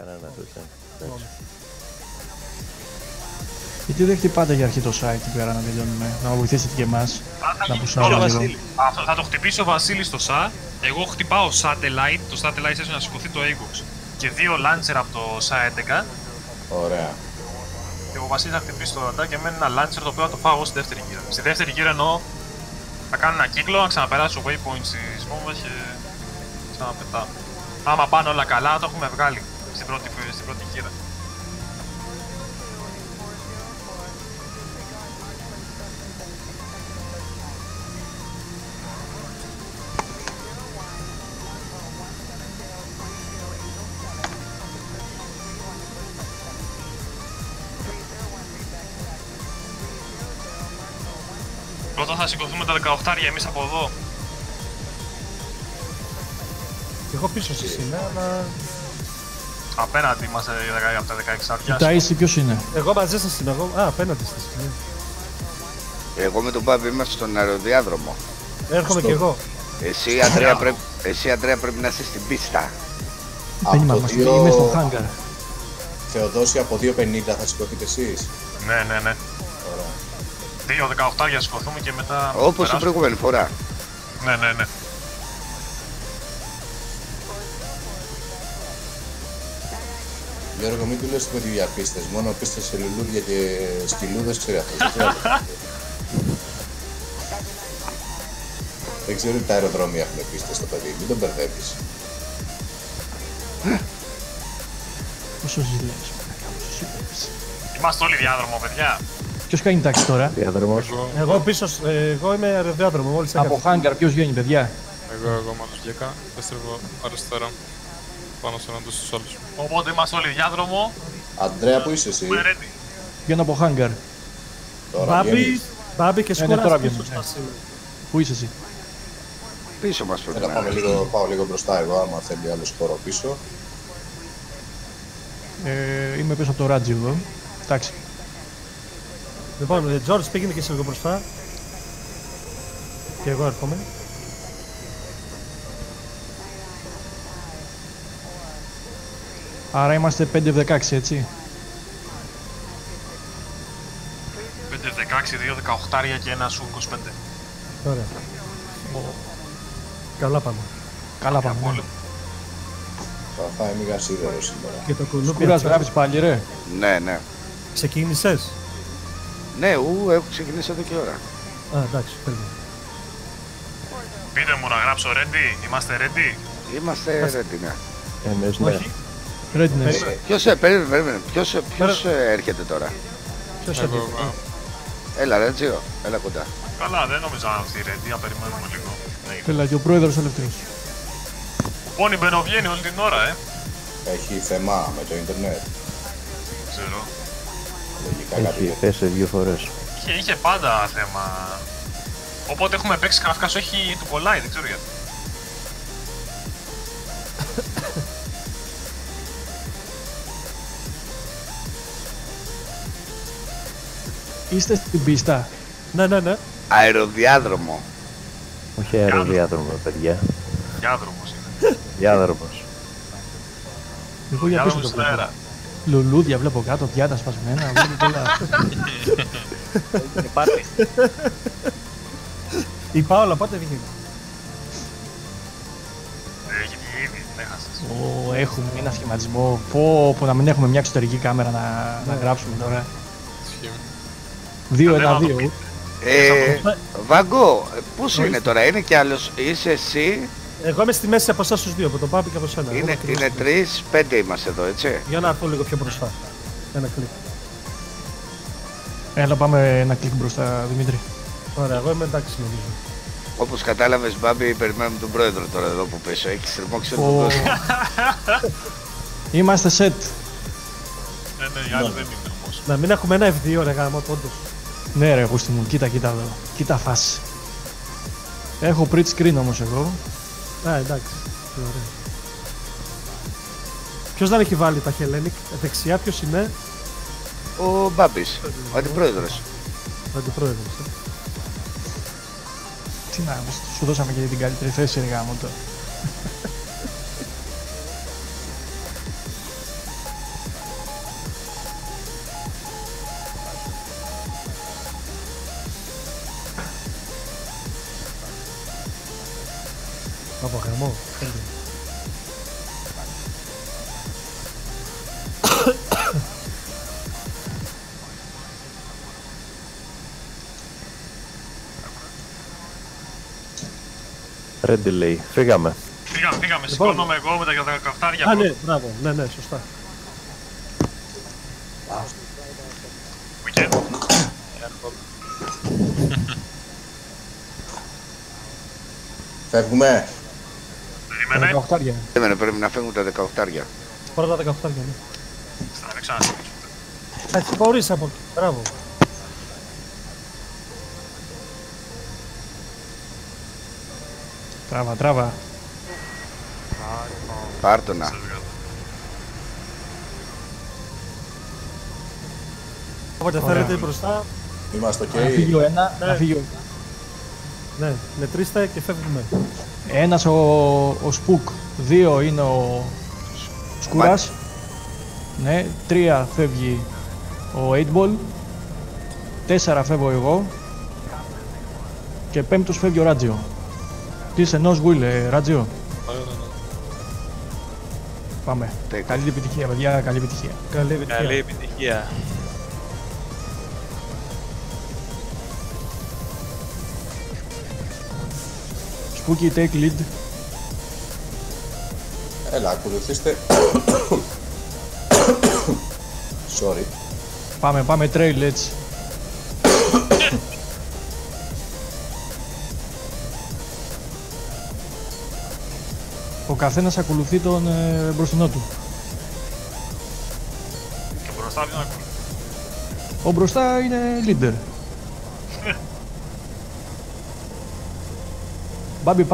κανένα τέτοιο. Γιατί δεν χτυπάτε για αρχή το site εκεί πέρα να τελειώνουμε, να βοηθήσετε και εμάς να πουσάρουμε λίγο. Θα το χτυπήσει ο Βασίλης στο SA, εγώ χτυπάω satellite, το satellite έσαι να σηκωθεί το Aegis και δύο launcher από το SA 11. Ωραία. Και ο Βασίλης θα χτυπήσει το ραντά και μένει ένα launcher το οποίο θα το φάω εγώ στη δεύτερη γύρα. Στη δεύτερη γύρα εννοώ θα κάνω ένα κύκλο, να ξαναπεράσω waypoint στις βόμβες και ξαναπετάω. Άμα πάνε όλα καλά το έχουμε βγάλει στην πρώτη γύρα. Πρώτα θα σηκωθούμε τα 18 εμείς από εδώ. Εγώ πίσω σας είμαι, αλλά... Απέναντι είμαστε από τα 16. Τα ίση ποιος είναι? Εγώ μαζί σας είμαι, εγώ... Α, απέναντι σας είμαι. Εγώ με τον Πάπη είμαστε στον αεροδιάδρομο. Έρχομαι κι εγώ. Εσύ, Αντρέα, πρέπει να είσαι στην πίστα. Δεν είμαι στον χάγκαρ. Θεοδόση, από 2.50 θα σηκωθείτε εσείς? Ναι. Ωραία. 2-18 για να σηκωθούμε και μετά... Όπως την προηγούμενη φορά. Ναι. Γιώργο, μην του λες τίποτα για πίστες, μόνο πίστες σε λουλούδια και σκυλούδες ξέρει αυτό. Δεν ξέρω ότι τα αεροδρόμια έχουν πίστες στο παιδί, μην τον μπερδεύεις. Πόσο ζηλέψω, πόσο ζηλέψω. Είμαστε όλοι διάδρομο, παιδιά. Ποιος κάνει τάξη τώρα? Διάδρομος. Εγώ πίσω, εγώ είμαι αεροδιάδρομο, μόλις έκανα. Από χάγκαρ ποιος βγαίνει, παιδιά? Εγώ μάλλον γλυκά, θα στρεβώ αριστερά. Πάνω σε έναν τους άλλους. Οπότε είμαστε όλοι διάδρομο. Αντρέα, που είσαι εσύ? Βγαίνω από χάγκαρ. Μπάμπη και σκοράς πίσω σας. Πού είσαι εσύ? Πίσω μας πρέπει να πάμε λίγο, πάω λίγο μπροστά εγώ, άμα θέλει άλλος χώρο πίσω. Είμαι πίσω από το ράτζι εγώ. Εντάξει. Λοιπόν, Τζόρτς πήγαινε και σε λίγο μπροστά. Και εγώ έρχομαι. Άρα είμαστε 5-16, έτσι. 5-16, 2-18 και ένα σου 25. Ωραία. Καλά πάμε. Καλά πάμε. Θα φάει μίγα σίδερο σήμερα. Και το κουνούπι να γράψεις πάλι, ρε. Ναι. Ξεκίνησες? Ναι, έχω ξεκινήσει εδώ και ώρα. Α, εντάξει, περίμενε. Πείτε μου να γράψω ready, είμαστε ready. Είμαστε ready, ναι. Εμείς ναι. Ποιος έρχεται τώρα? Ποιος έρχεται? Έλα ρε Τζιο, έλα κοντά. Καλά, δεν νομίζω να έρθει η Ρέντι, να περιμένουμε λίγο. Έλα και ο πρόεδρος Ελευθερής. Πόνι μπαινοβγαίνει όλη την ώρα, Έχει θεμά με το ίντερνετ. Ξέρω. Έχει πέσει δύο φορές. Είχε πάντα θέμα. Οπότε έχουμε παίξει καυκάσου, έχει του κολλάει, δεν ξέρω γιατί. Είστε στην πίστα. Ναι. Αεροδιάδρομο. Όχι αεροδιάδρομο, παιδιά. Διάδρομος είναι. Διάδρομος. Εγώ για πίσω το βλέπω. Λουλούδια βλέπω κάτω, διάτα σπασμένα, βλέπω πολλά. Πάτε. Η Πάολα, πάτε βγαίνει. Έχει βγει ήδη, δεν έχασες. Έχουμε ένα σχηματισμό, πω να μην έχουμε μια εξωτερική κάμερα να γράψουμε τώρα. 2-1-2. Βάγκο, πού είναι είστε τώρα, είναι κι άλλος, είσαι εσύ. Εγώ είμαι στη μέση από εσάς τους δύο, από τον Πάπη και από εσένα. Είναι 3-5 είμαστε εδώ, έτσι. Για να έρθω λίγο πιο μπροστά. Ένα κλικ. Έλα, πάμε ένα κλικ μπροστά, Δημήτρη. Ωραία, εγώ είμαι εντάξει νομίζω. Όπως κατάλαβες, Μπάμπη, περιμένουμε τον πρόεδρο τώρα εδώ που πέσω. Έχεις θερμόξει τον κόσμο. Είμαστε σετ. Ναι, οι άλλοι δεν είναι όμως. Να μην έχουμε ένα F2, ρε γάμο, όντως. Ναι ρε Γούστη μου, κοίτα εδώ, κοίτα φάση. Έχω print screen όμως εγώ. Α, εντάξει, ωραία. Ποιος δεν έχει βάλει τα Hellenic, δεξιά ποιος είναι? Ο Μπάμπης, ο αντιπρόεδρος. Τι να, σου δώσαμε και την καλύτερη θέση, ρε γάμο τώρα. Από χαμό. Red delay. Φύγαμε. Φύγαμε. Σηκώνομαι εγώ με τα καυτάρια. Α, ναι, μπράβο. Ναι, ναι, σωστά. Weekend. Φεύγουμε. Περίμενε. Περίμενε, πρέπει να φεύγουν τα 18άρια. Πρώτα τα 18άρια, ναι. Θα με ξανασύγουν. Θα χωρίς από εκεί. Μπράβο. Τράβα, τράβα. Πάρτονα. Όποτε θέλετε μπροστά. Είμαστε ok. Να φύγει ο ένα, ναι. Ναι, μετρήστε και φεύγουμε. Ένας ο Σπουκ, δύο είναι ο Σκουράς. Ναι, τρία φεύγει ο 8ball. Τέσσερα φεύγω εγώ. Και πέμπτος φεύγει ο Ράτζιο. Της ενός Γουίλε, Ράτζιο. Πάμε. Καλή επιτυχία, παιδιά, καλή επιτυχία. Καλή επιτυχία. Spooky, take lead. Έλα, ακολουθήστε. Sorry. Πάμε, πάμε, trail, έτσι. Ο καθένας ακολουθεί τον μπροστινό του. Και μπροστά δεν ακολουθεί. Ο μπροστά είναι leader. Μπάμπη,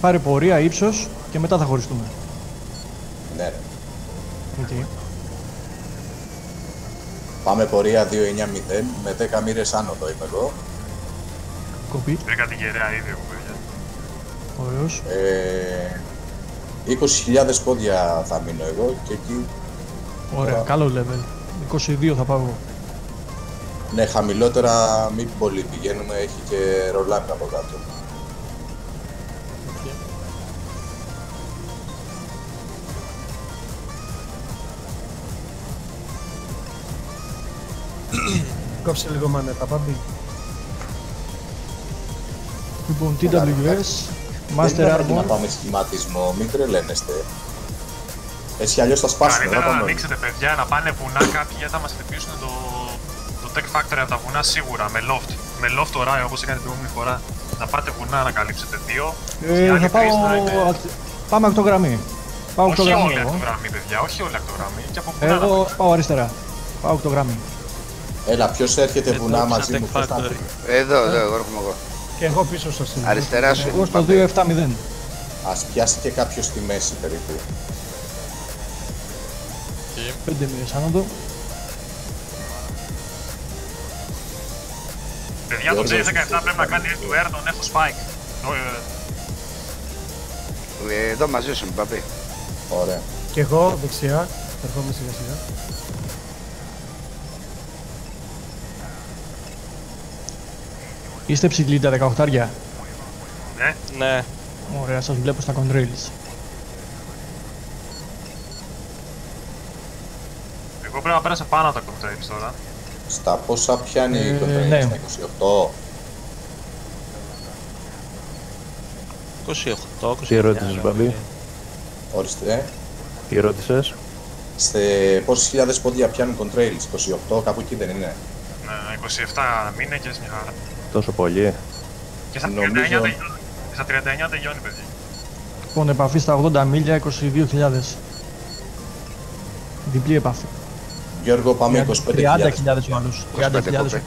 πάρε πορεία, ύψος και μετά θα χωριστούμε. Ναι ρε. Okay. Πάμε πορεία 2-9-0 με 10 μοίρες άνοδο είμαι εγώ. Κοπή. Βρήκα την κεραία ήδη εγώ παιδιά. Ωραίος. 20.000 πόδια θα μείνω εγώ και εκεί... Ωραία, τώρα... καλό level. 22 θα πάω εγώ. Ναι, χαμηλότερα μην πολύ πηγαίνουμε, έχει και ρολάπι από κάτω. Κόψε λίγο μανέτα, Μπάμπη. Λοιπόν, TWS, Master Armor. Να πάμε σχηματισμό, μην τρελαίνεστε. Έτσι αλλιώς θα σπάσουμε. Καλύτερα να ανοίξετε παιδιά, να πάνε βουνά κάποιοι γιατί θα μας χτυπήσουν το Tech Factory από τα βουνά σίγουρα, με loft. Με loft ωραίο, όπως έκανε την προηγούμενη φορά. Να πάτε βουνά να καλύψετε δύο. Θα πάω... Πάμε ακτογραμμή. Όχι όλη ακτογραμμή παιδιά, όχι όλη ακτογραμμή. Εγώ πάω αριστερά. Πάω ακτογραμμή. Έλα, ποιος έρχεται βουνά μαζί μου, θα έρθει. Εδώ, εγώ έρχομαι εγώ. Και εγώ πίσω σας είμαι. Αριστερά σου. Εγώ στο 2-7-0. Ας πιάσει και κάποιος στη μέση περίπου. 5 μοίρες άνοδο. Παιδιά, τον J17 πρέπει να κάνει end-to-air, τον έχω spike. Εδώ μαζί σου, Μπαμπή. Ωραία. Και εγώ, δεξιά, ερχόμαι σιγά σιγά. Είστε ψηλοί τα 18άρια. Ναι. Ναι. Ωραία, σας βλέπω στα κοντρέλης. Εγώ πρέπει να πέρασα πάνω τα κοντρέλης τώρα. Στα πόσα πιάνει η κοντρέλης, ναι. Στα 28. Τι ερώτησες, Μπαμπή? Ορίστε. Τι ερώτησες? Σε πόσες χιλιάδες πόδια πιάνουν κοντρέλης, 28, κάπου εκεί δεν είναι? Ναι, 27 μήνες και μια χαρά. Τόσο πολύ. Και στα 39 τελειώνει, παιδί. Λοιπόν, επαφή στα 80 μίλια, 22.000. Διπλή επαφή. Γιώργο, πάμε 25.000 ο άλλος. 30.000.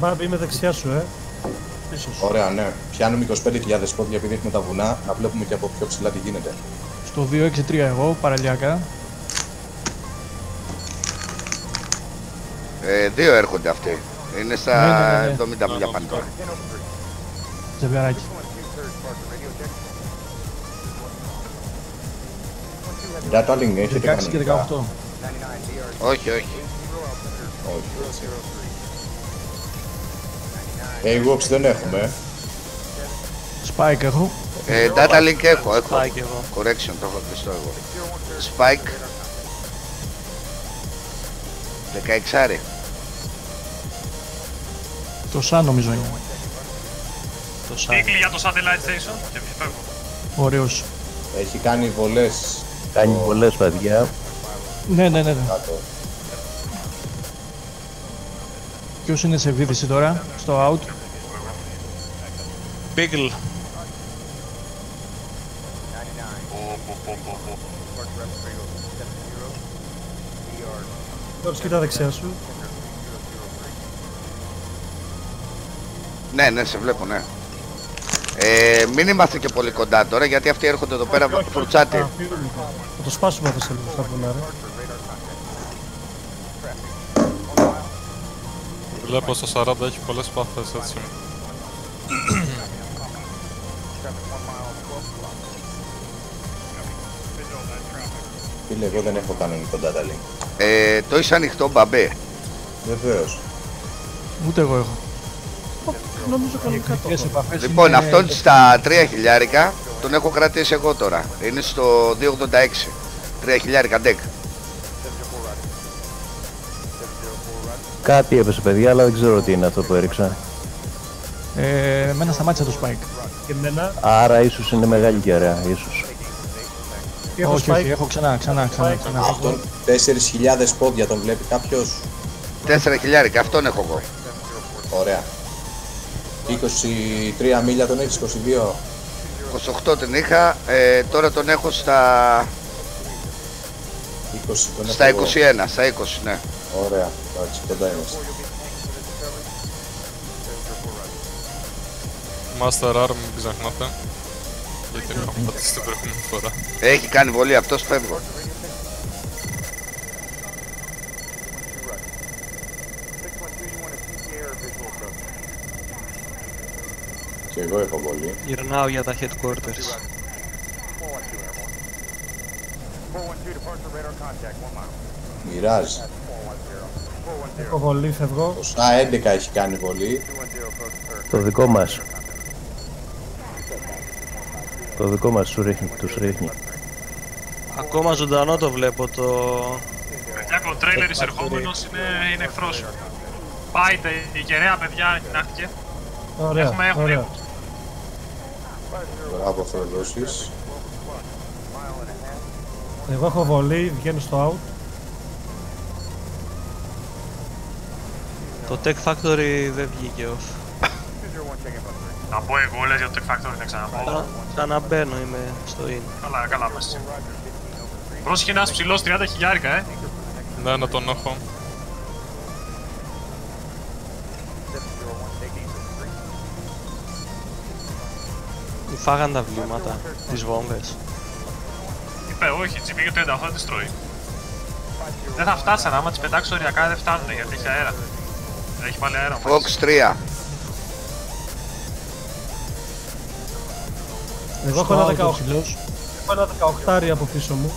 Μπάμπη, είμαι δεξιά σου, Πίσω σου. Ωραία, ναι. Πιάνουμε 25.000 πόδια επειδή έχουμε τα βουνά, να βλέπουμε και από πιο ψηλά τι γίνεται. Στο 2-6-3 εγώ, παραλιακά. Δύο έρχονται αυτοί. Είναι στα 70 μίλια πάνω τώρα. Ζευγαράκι. Γκάταλινγκ, έχετε κάνει. 16 και 18. Όχι, όχι. Εγώ δεν έχουμε. Spike έχω. Data link έχω. Correction το έχω κλειστό εγώ. Spike 16. Το σαν νομίζω είναι. Πίκλι για το satellite station και φεύγω. Ωραίος. Έχει κάνει βολές. Κάνει βολές παιδιά. Ναι. Ποιος είναι σε βίδηση τώρα, στο out. Πίκλ. Τώρα κοίτα δεξιά σου. Ναι, σε βλέπω, ναι. Μην είμαστε και πολύ κοντά τώρα, γιατί αυτοί έρχονται εδώ πέρα φουρτσάτι. Θα το σπάσουμε αυτό σε λίγο στα πολλά, ρε. Βλέπω στο 40 έχει πολλές πάθες, έτσι. Φίλε, εγώ δεν έχω κανονικό data link. Το είσαι ανοιχτό, μπαμπέ. Βεβαίως. Ούτε εγώ έχω. Νομίζω κανονικά το. Λοιπόν, είναι... αυτόν στα 3.000 τον έχω κρατήσει εγώ τώρα. Είναι στο 286. 3.000 deck. Κάτι έπεσε παιδιά, αλλά δεν ξέρω τι είναι αυτό που έριξα. Εμένα σταμάτησε το spike. Άρα ίσως είναι μεγάλη κεραία, ίσως. Όχι, έχω ξανά. Αυτόν 4.000 πόντια τον βλέπει κάποιος. 4.000, αυτόν έχω εγώ. Ωραία. 23 μίλια τον έχεις, 22. 28 τον είχα, τώρα τον έχω στα... 20, τον στα 21, εγώ. Στα 20, ναι. Ωραία, εντάξει, κοντά είμαστε. Master Arm, μην ψαχνάτε. Γιατί είχα πατήσει την προηγούμενη φορά. Έχει κάνει βολή, αυτός φεύγω. Και εγώ έχω πολύ. Γυρνάω για τα headquarters. Μοιράζει. Έχω πολύ, φεύγω. Το στα 11 έχει κάνει πολύ. Το δικό μας. Το δικό μας σου ρίχνει, τους ρίχνει. Ακόμα ζωντανό το βλέπω το... Παιδιά, ο τρέιλερ εισερχόμενος είναι εχθρός. Πάει η κεραία παιδιά, κοιτάχτηκε. Ωραία, ωραία. Μπράβο, θρελώσεις. Εγώ έχω βολή, βγαίνω στο out. Το Tech Factory δεν βγήκε off. Να πω εγώ, λες για το Tech Factory να ξαναπάω. Ξαναμπαίνω, είμαι στο in. Καλά, μέσα. Πρόσεχε ένας ψηλός 30.000, Ναι, να τον έχω. Φάγαν τα βλήματα, τις βόμβες. Είπε όχι, τσιμπή και 30, αυτό δεν τις τρώει. Δεν θα φτάσανε, άμα τις πετάξω οριακά δεν φτάνουν γιατί έχει αέρα. Έχει πάλι αέρα. Fox 3. Εγώ έχω ένα 18. Έχω ένα 18 από πίσω μου.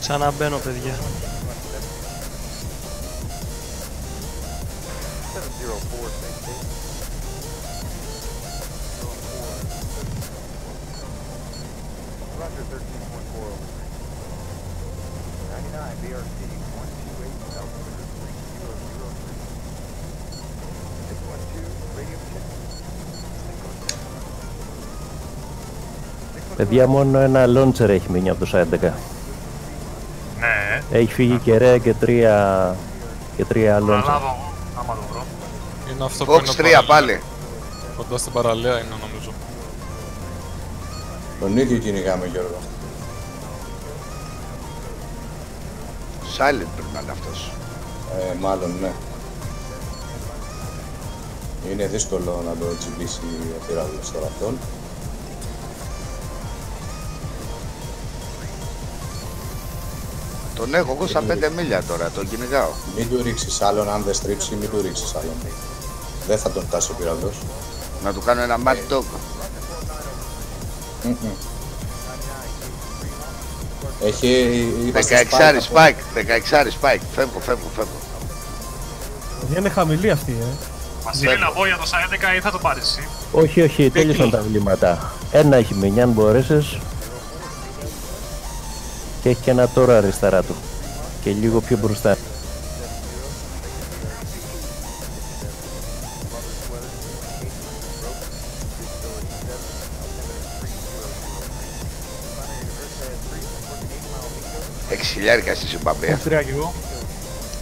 Ξαναμπαίνω παιδιά. Παιδιά, μόνο ένα launcher έχει μείνει από το 11. Ναι. Έχει φύγει κεραία και τρία launcher. Είναι αυτό που είναι 3 πάλι. Κοντά στην παραλία είναι νομίζω. Τον ίδιο κυνηγάμε Γιώργο. Silent πρέπει να είναι αυτός. Μάλλον ναι. Είναι δύσκολο να το τσιμπήσει ο πυράδος τώρα αυτόν. Τον έχω εγώ στα 5 μίλια τώρα, τον κυνηγάω. Μην του ρίξεις άλλον, αν δεν στρίψει, μην του ρίξεις άλλον. Δεν θα τον φτάσει ο πυράδος. Να του κάνω ένα μάτι τόκο. Έχει... 16 spike, φεύγω. Είναι χαμηλή αυτή, Βασίλη, να πω για το 11 ή θα το πάρεις? Όχι, όχι, τέλειωσαν τα βλήματα. Ένα έχει μείνει, αν μπορέσεις. Και έχει και ένα τώρα αριστερά του. Και λίγο πιο μπροστά. Εξιλιάρικα στη Συμπαμπέα. Αυστρία κι εγώ.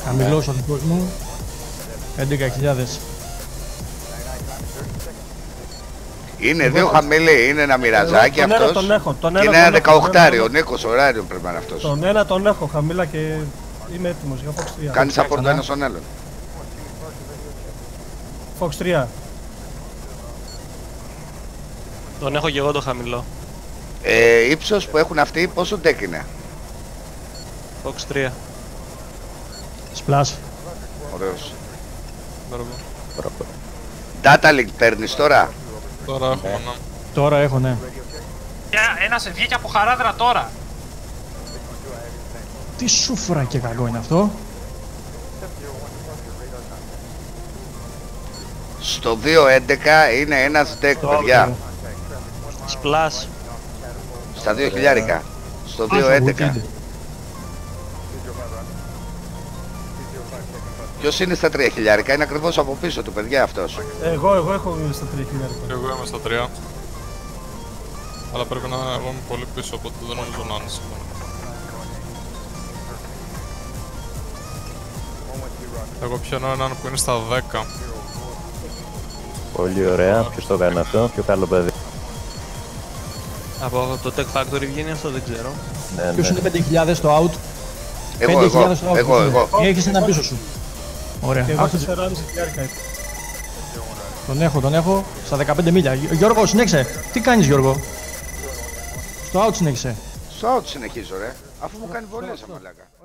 Χαμηλός ο δικός μου. 11.000. Είναι δύο χαμηλή, είναι ένα μοιραζάκι αυτός. Τον έχω, τον είναι ένα 18, ο Νίκος Ωράριο πρέπει να είναι αυτός. Τον ένα τον έχω χαμηλά και είμαι έτοιμος για Fox 3. Κάνεις από τον ένα στον άλλον. Fox 3. Τον έχω και εγώ το χαμηλό. Ύψος που έχουν αυτοί, πόσο τέκ είναι? Fox 3. Splash. Ωραίος. Datalink παίρνεις τώρα? Τώρα έχω, ναι. Τώρα έχω, ναι. Ένας βγήκε από Χαράδρα τώρα. Τι σούφρα και καλό είναι αυτό. Στο 2.11 είναι ένας deck, παιδιά. Splash. Στα 2.000. Στο 2.11. Ποιος είναι στα 3.000, είναι ακριβώς από πίσω του, παιδιά, αυτός. Εγώ έχω στα 3.000. Εγώ είμαι στα 3. Αλλά πρέπει να είμαι πολύ πίσω, οπότε δεν νομίζω να είναι. Εγώ πιάνω έναν που είναι στα 10. Πολύ ωραία, ποιος το κάνει αυτό, πιο καλό παιδί. Από το Tech Factory βγαίνει αυτό, δεν ξέρω. Ναι, ποιος είναι 5.000 στο out? Εγώ. Έχεις ένα πίσω σου. Ωραία. Τον έχω, στα 15 μίλια. Γιώργο, συνέχισε. Τι κάνεις, Γιώργο? Στο out συνέχισε. Στο out συνεχίζω, ρε. Αφού μου κάνει βολές, αμαλάκα.